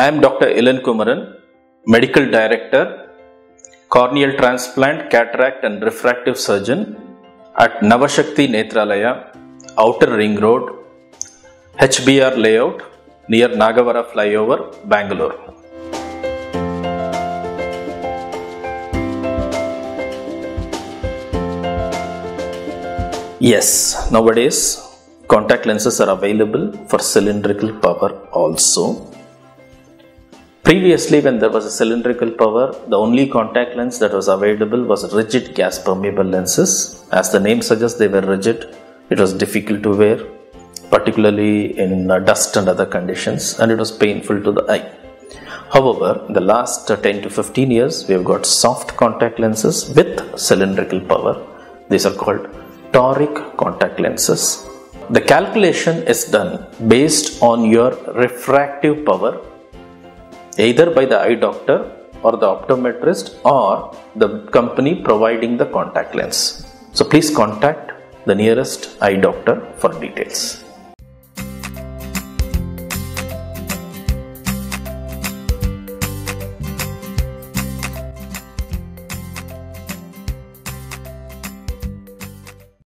I am Dr. Elankumaran, Medical Director, Corneal Transplant, Cataract and Refractive Surgeon at Navashakti Netralaya, Outer Ring Road, HBR Layout, near Nagavara Flyover, Bangalore. Yes, nowadays contact lenses are available for cylindrical power also. Previously, when there was a cylindrical power, the only contact lens that was available was rigid gas permeable lenses. As the name suggests, they were rigid. It was difficult to wear, particularly in dust and other conditions, and it was painful to the eye. However, in the last 10 to 15 years, we have got soft contact lenses with cylindrical power. These are called toric contact lenses. The calculation is done based on your refractive power, either by the eye doctor or the optometrist or the company providing the contact lens. So please contact the nearest eye doctor for details.